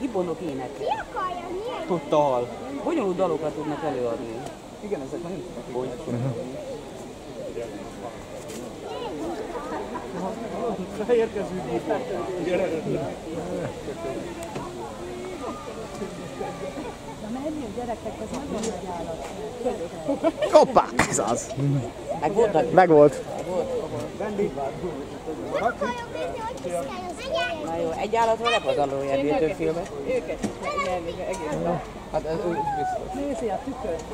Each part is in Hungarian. Gibbonok ének. Ki akarja? Milyen? Totál. Bonyolult dalokat tudnak előadni. Igen, ezek már nem tudnak bonyolítani. Érkezünk. Na menjünk gyerekek, az nagyon nagy állat. Hoppá, ez az. Megvolt? Megvolt. Nem akarok nézni, hogy kiszkálj az egyen. Na jó, egy állatra lepazarolja a gyűjtőfilmet. Őket kiszkálni egész nap. Hát ez úgy biztos. Nézi a tükört.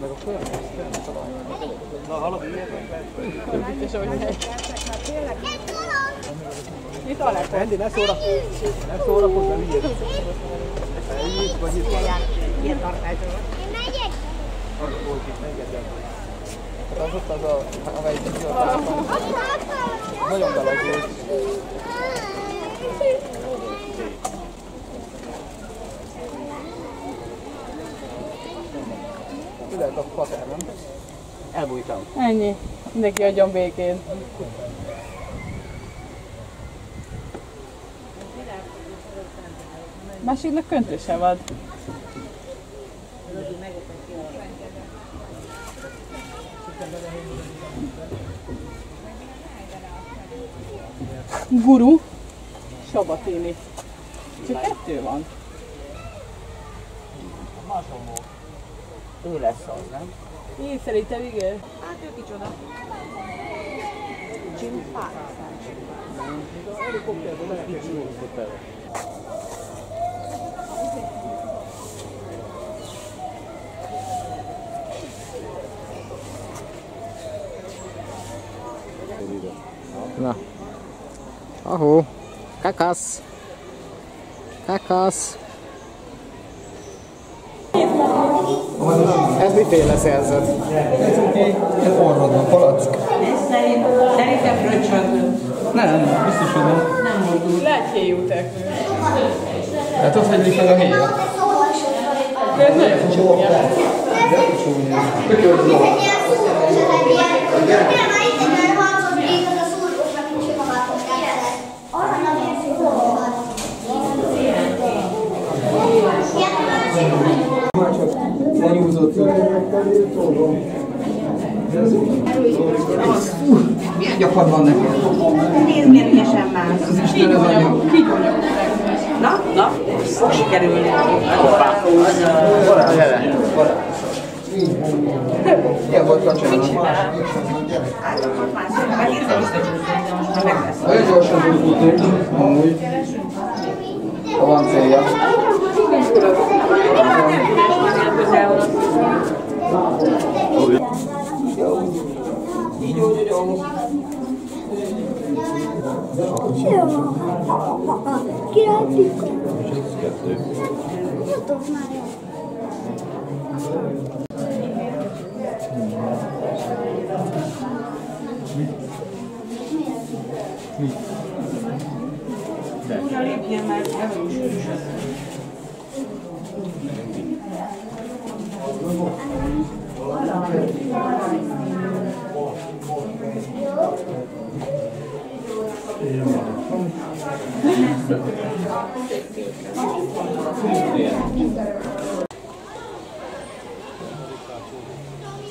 Meg a fölmesztőn talán. Na, halad ilyen? És ahogy megy. Itt a lehet. Endi, ne szórakozz, nem így. Elnyit, vagy itt van. Ilyen tartásra van. Én megyek. Arra volt itt, megyek. Hát az ott az a, amelyik a tárban. Nagyon belazult. Mi lehet a patár, nem? Elbújtam. Ennyi. Mindenki adjon békén. Másiknak köntöse van. Guru, Sabatini. Csak kettő van. Hasonló. Ő lesz az, nem? Én szerintem igen. Hát ő kicsoda. Csimpánz. Na. Ahó, kakasz! Kakasz! Ez miféle szerzet? Ez orrodban palack. Szerintem fröccsön. Nem, biztos, hogy nem. Nem mondjuk. Lehet héjútek. Tehát ott hagyjuk meg a héjat. De ez nagyon csúnya. De ez csúnya. Tökölt jó. Milyen gyakor van neked? Nézd, milyen ügyesen már. Az Isten az anyag. Na, na, fog sikerülni. Hoppá. Jelen. Milyen volt kacsának? Mit csinál? Állapot már szépen. Hát érzem, hogy megvesz. Nagyon gyorsan tudjuk, amúgy. Ha van célja. Ugyan lépjen már, ebben is sűrűsödött.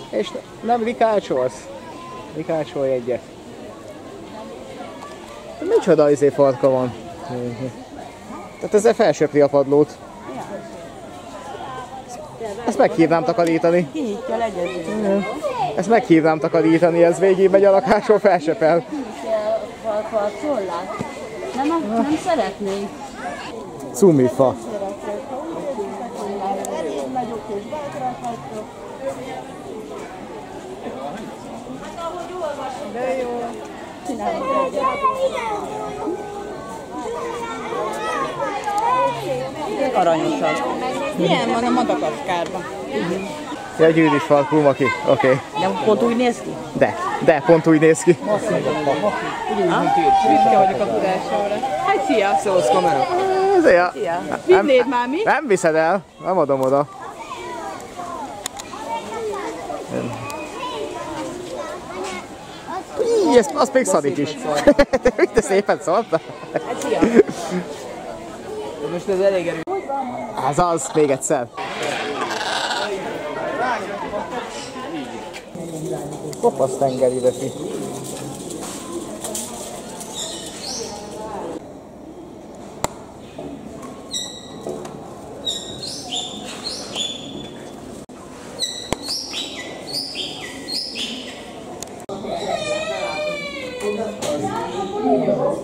És nem rikácsolsz? Rikácsolj egyet. Micsoda izé farka van. Tehát ezzel felsöpri a padlót. Ezt meghívnám takarítani. Kinyitja, legyen. Ezt meghívnám takarítani, ez végig megy a lakásról, felsepel. Nem szeretnék. Cumifa. De jó. Aranyosak. Milyen van a Madagaszkárban? Ja, gyűrűs farkú, Maki. Oké. De pont úgy néz ki? De, pont úgy néz ki. Büszke vagyok a tudásomra. Hát szia! Szósz kamera. Szia! Vinnéd már mi? Nem viszed el, nem adom oda. Yes, az még Szadik is. Úgy de szépen szóltál? Hát szia! Most ez elég erős. Ez az, még egyszer. Kopasz tengeri veszi.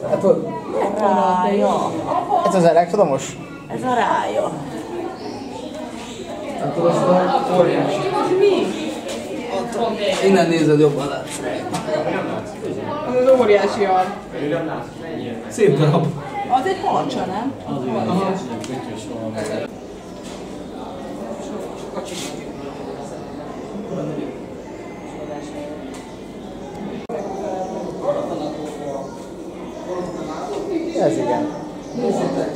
Hát ott... Rája. Ez az elektromos? Ez a rája. Hát tudod, hogy óriás. Mi? Innen nézed, jobban látsz. Az az óriási arc. Szép darab. Az egy harcsa, nem? Ez igen. Nézzétek.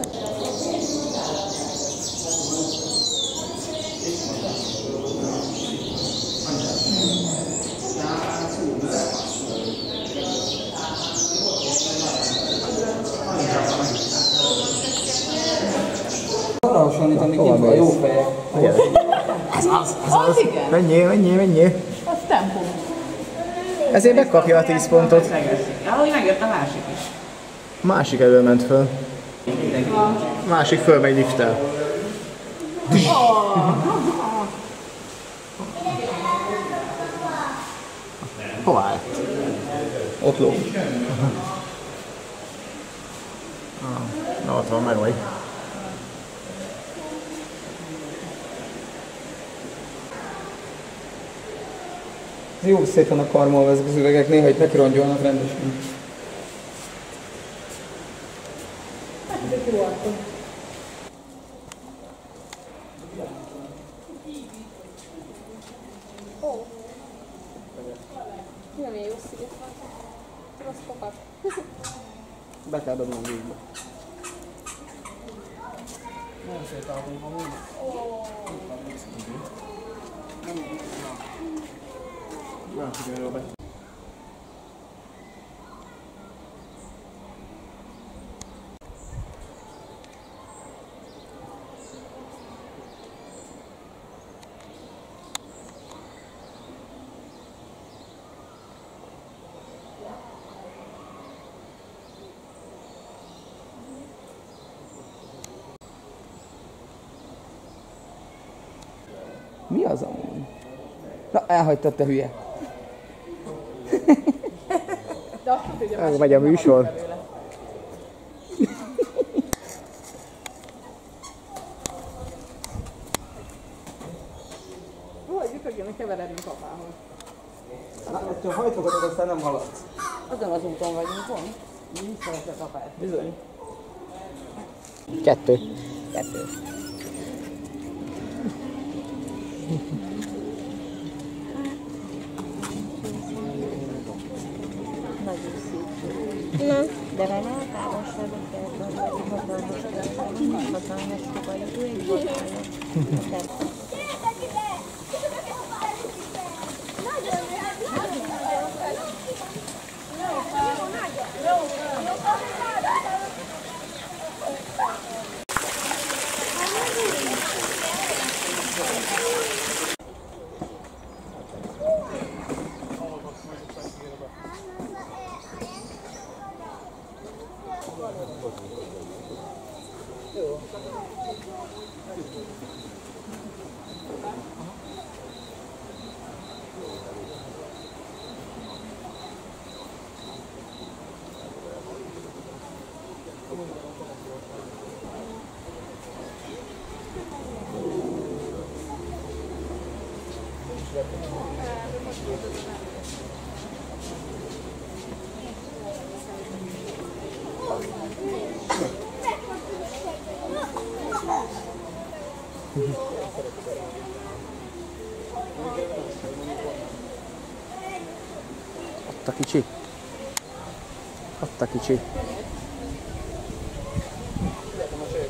Arra hasonlítani, hogy itt van jó fejek. Ez az, ez az. Menjél, menjél, menjél. Az tempó. Ezért megkapja a 10 pontot. Ahogy megjött a másik is. Másik elő ment föl. Másik fölmegy lifttel. Hová lett? Ott ló. Na ott van, meg vagy. Jó szépen a karmol ezek az üvegek, néha itt nekirongyolnak rendesen. Nem ilyen jó sziget van. Rossz kopak. Be kell dobnom végbe. Nem sétáltunk a múlva. Nem tudja jól be. Mi az amúgy? Na, elhagytad, te hülye! Megy a műsor. Hogy ütögjön, keveredünk apához. Na, hogyha hajtogatod, aztán nem haladsz. Azon az úton vagyunk, pont. Nincs szeretett apát. Bizony. Kettő. Kettő. Nagyon szép. Nem. De vele a távolságot kell gondolni, hatalmas fogadó és hatalmas. Ott a kicsi. Ott a kicsi. Köszönöm szépen!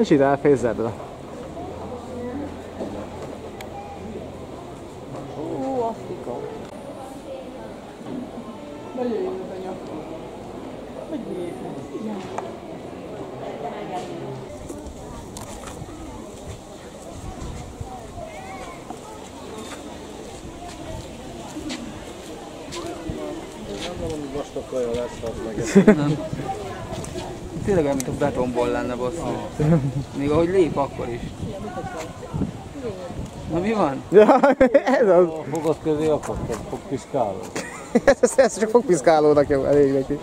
És ide elfér zebra. Afrika. Belőjön a nyakon. Hogy miért? Nem tudom, hogy vastag kaja lesz, az meg. Tényleg olyan, mint a betonból lenne, basszú. Még ahogy lép, akkor is. Na mi van? Ja, ez az. A fogad közé akadtak, fogpiszkáló. Ez csak fogpiszkálónak jó, elég neki.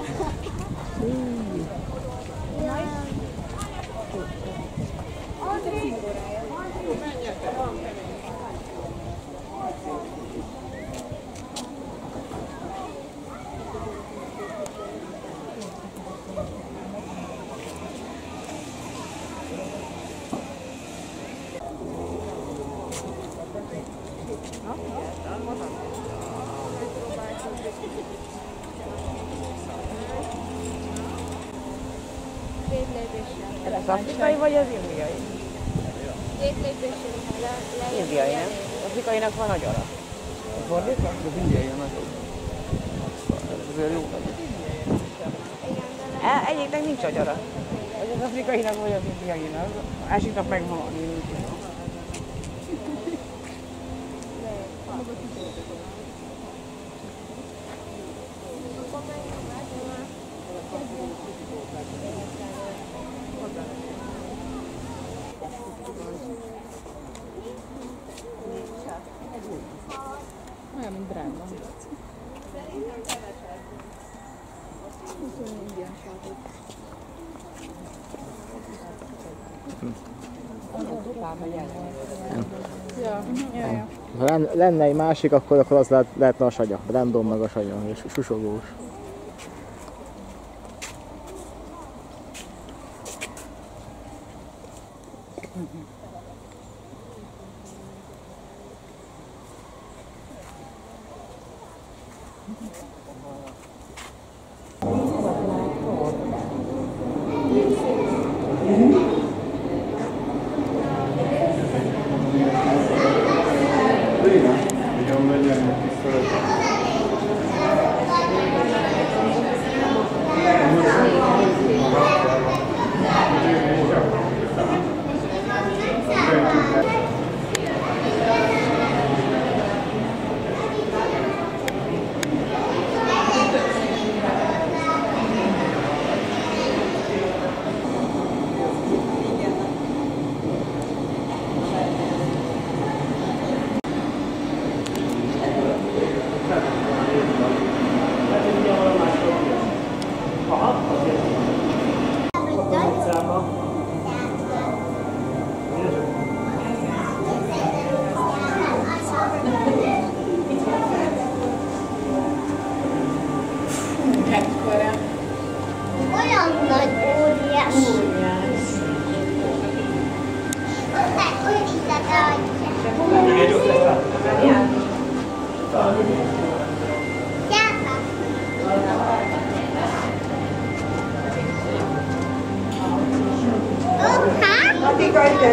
Lenne egy másik, akkor az lehetne a sagya. Random meg a sagya, és susogós.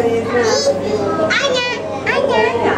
Anya.